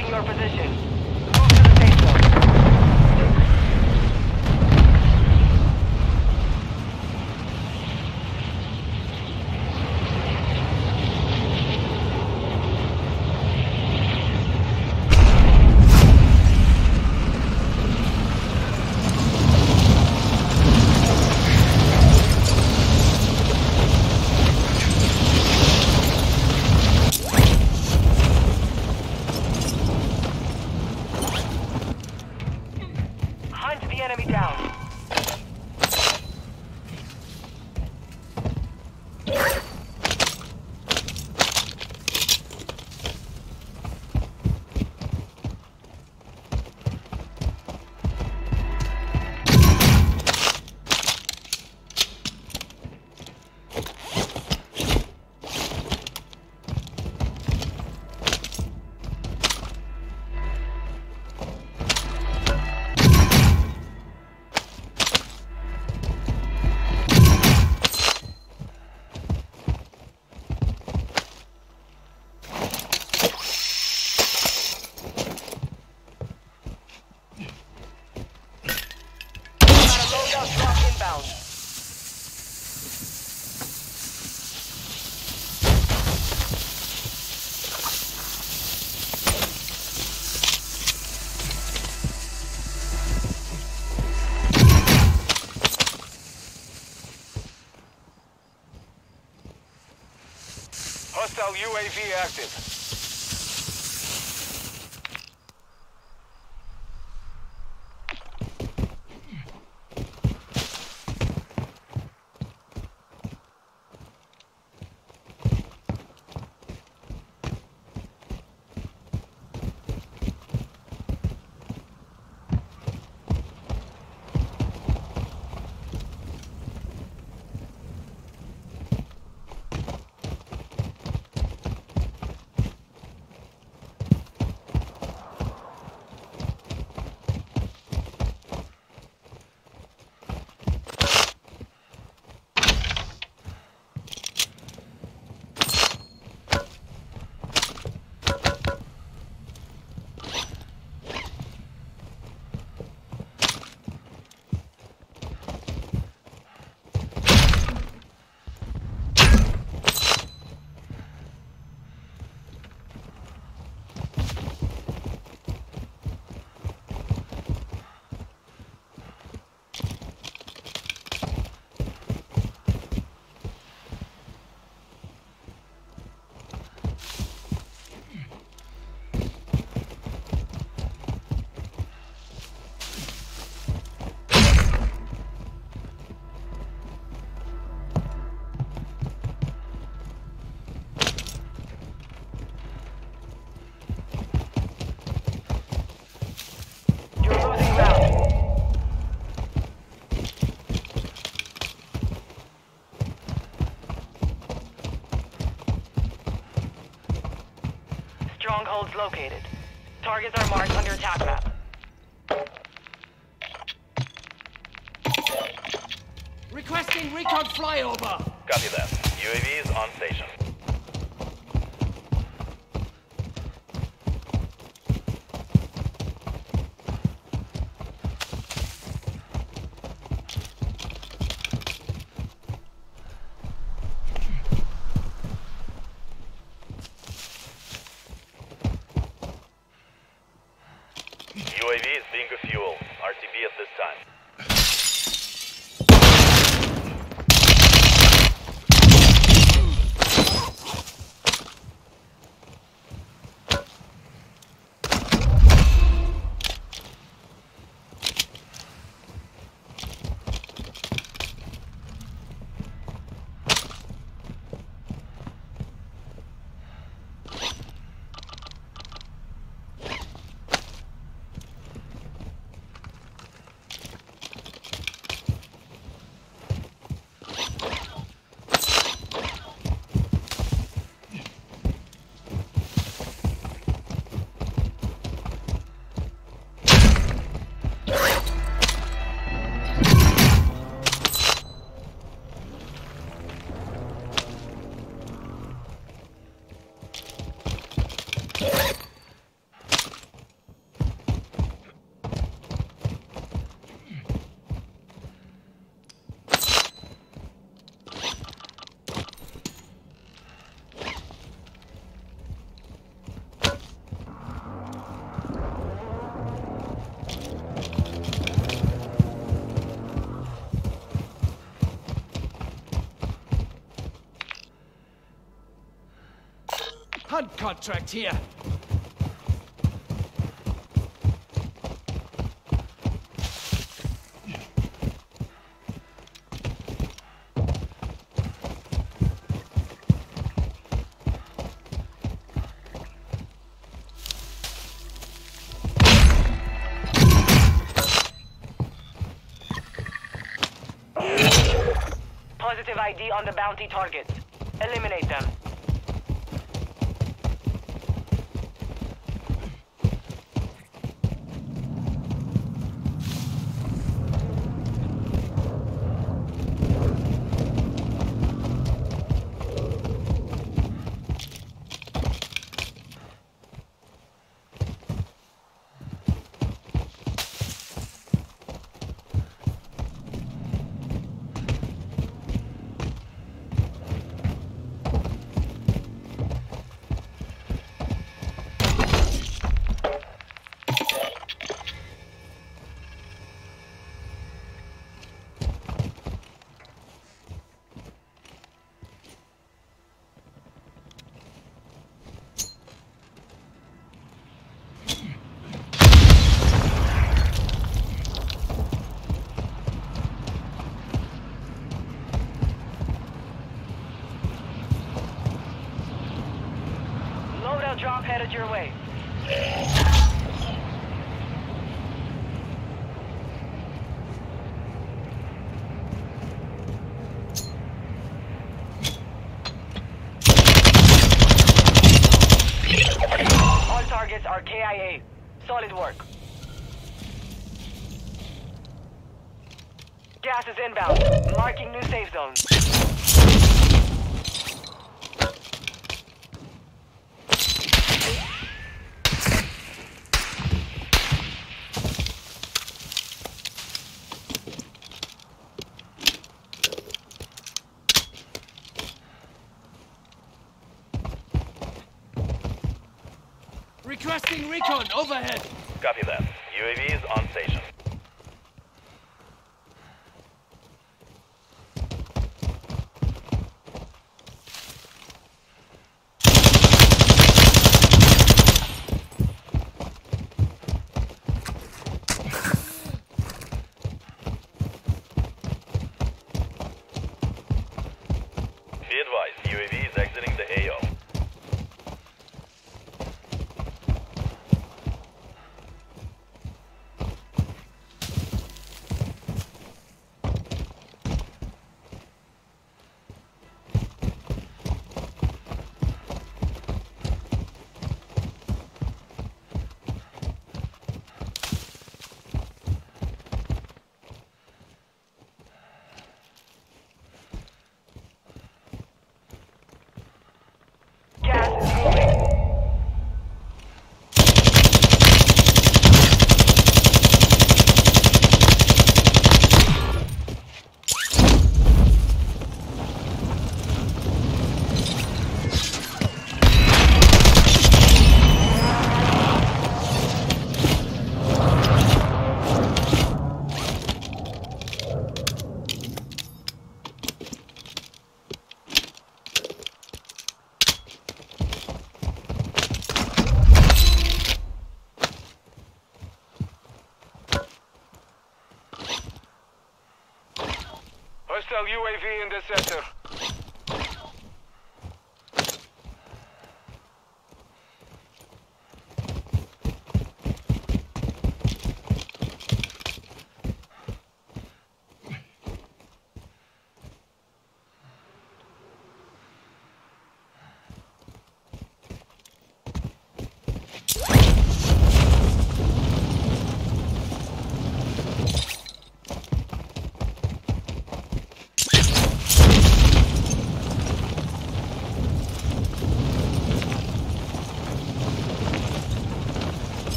Approaching your position. Move to the safe zone. Hostile UAV active. Strongholds located. Targets are marked under attack map. Requesting recon flyover. Copy that. UAV is on station. UAV is being a fuel. RTB at this time. blood contract here. Positive ID on the bounty targets. Eliminate them. Drop headed your way. All targets are KIA. Solid work. Gas is inbound. Marking new safe zone. Requesting recon overhead. Copy that. UAV is on station. Be advised, UAV is exiting the AO. Hostile UAV in the sector.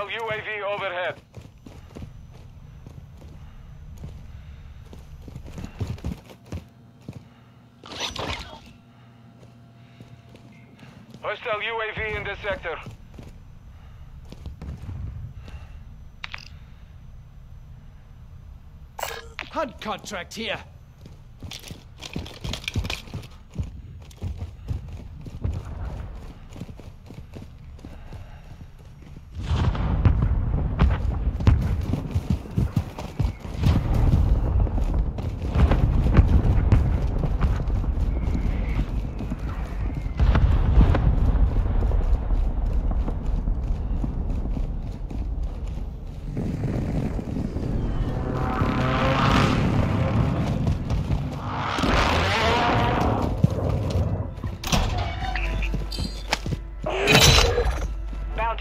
UAV overhead. Hostile UAV in the sector. hunt contract here.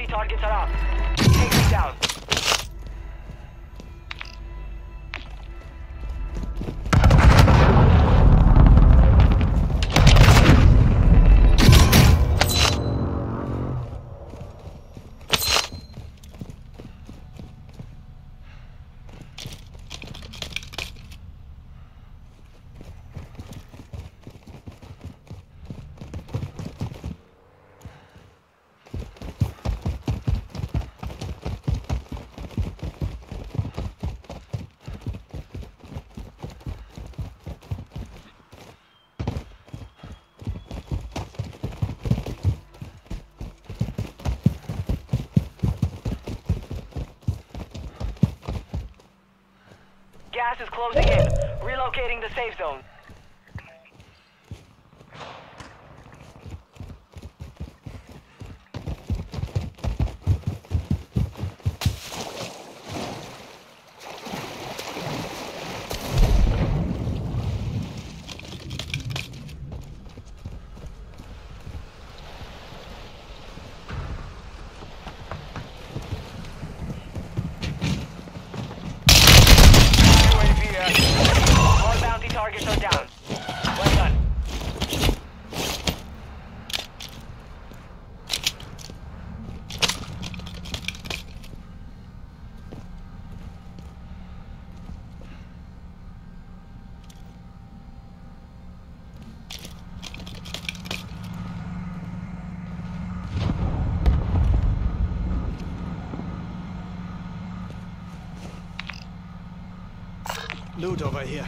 Targets are up. Take me down. Gas is closing in. Relocating the safe zone. Targets are down. Well done. Loot over here.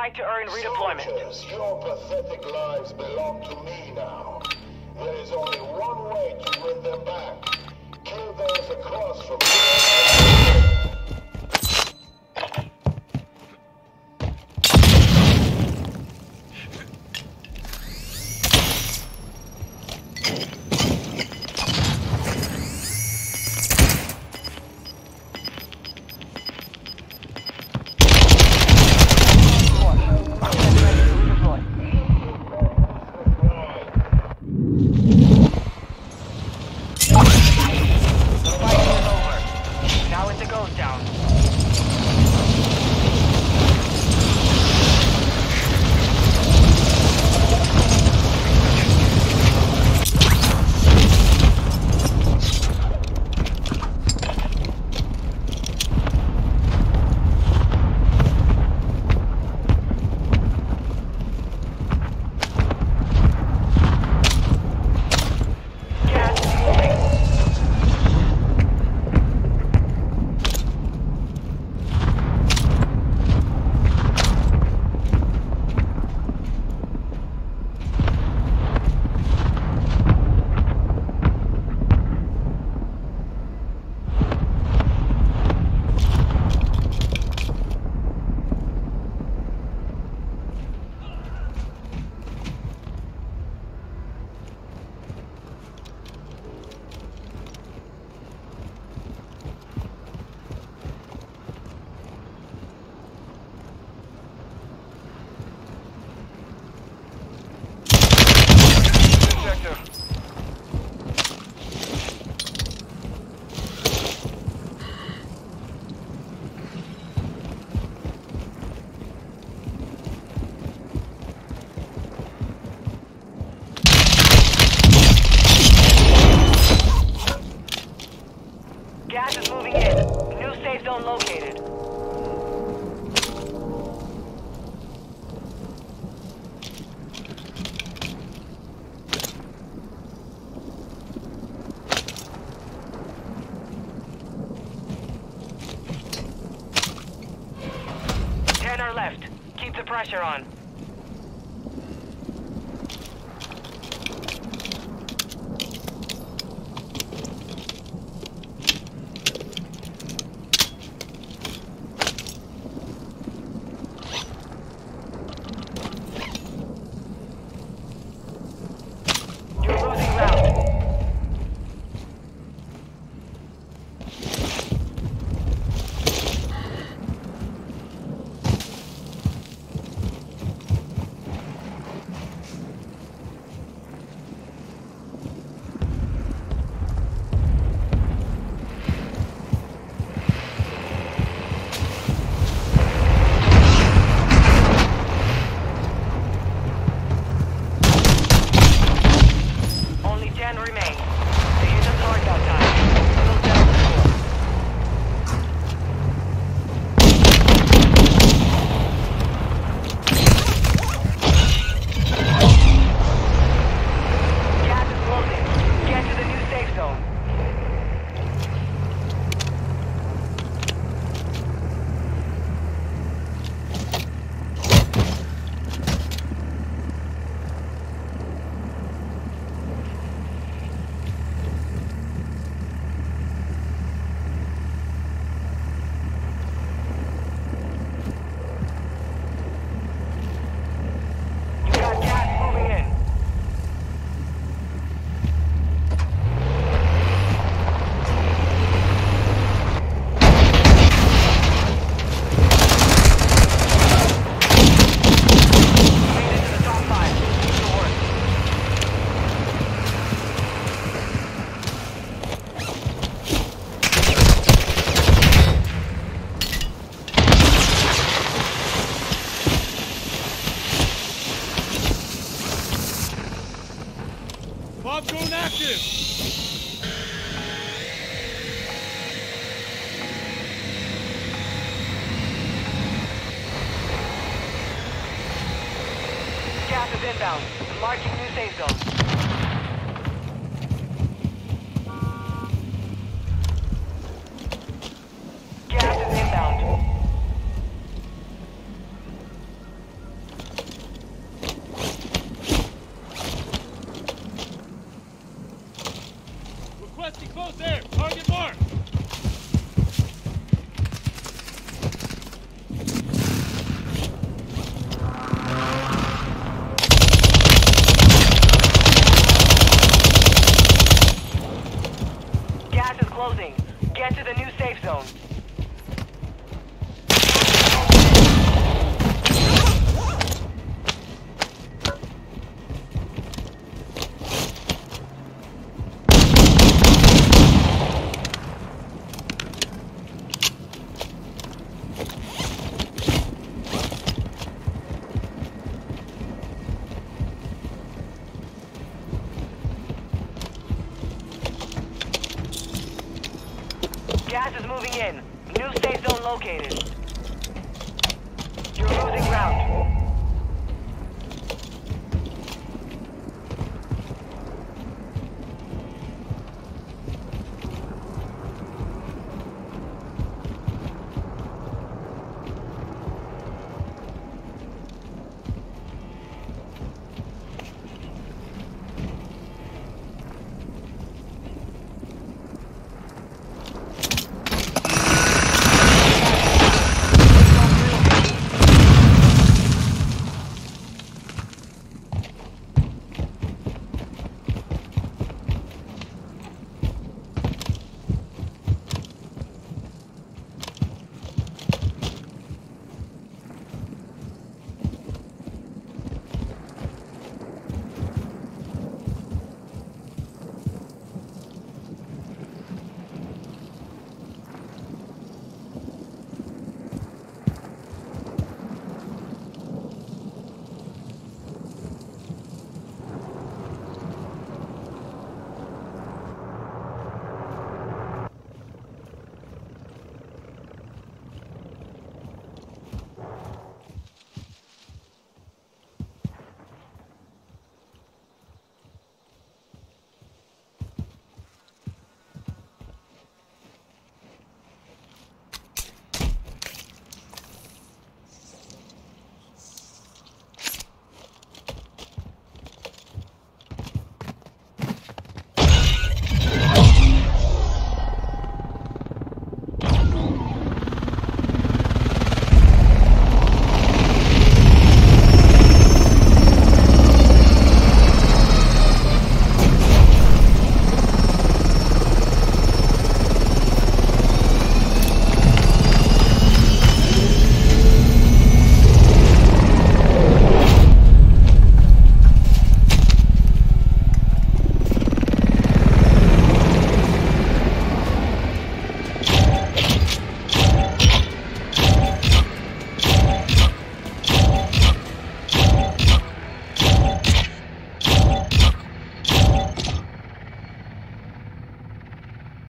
fight to earn redeployment. Soldiers, your pathetic lives belong to me now. There is only one way to win them back. Kill those across from here. Pressure on. Inbound. Marking new safe zone. Gas is inbound. there. Target mark. Gas is closing. Get to the new safe zone. Gas is moving in. New safe zone located.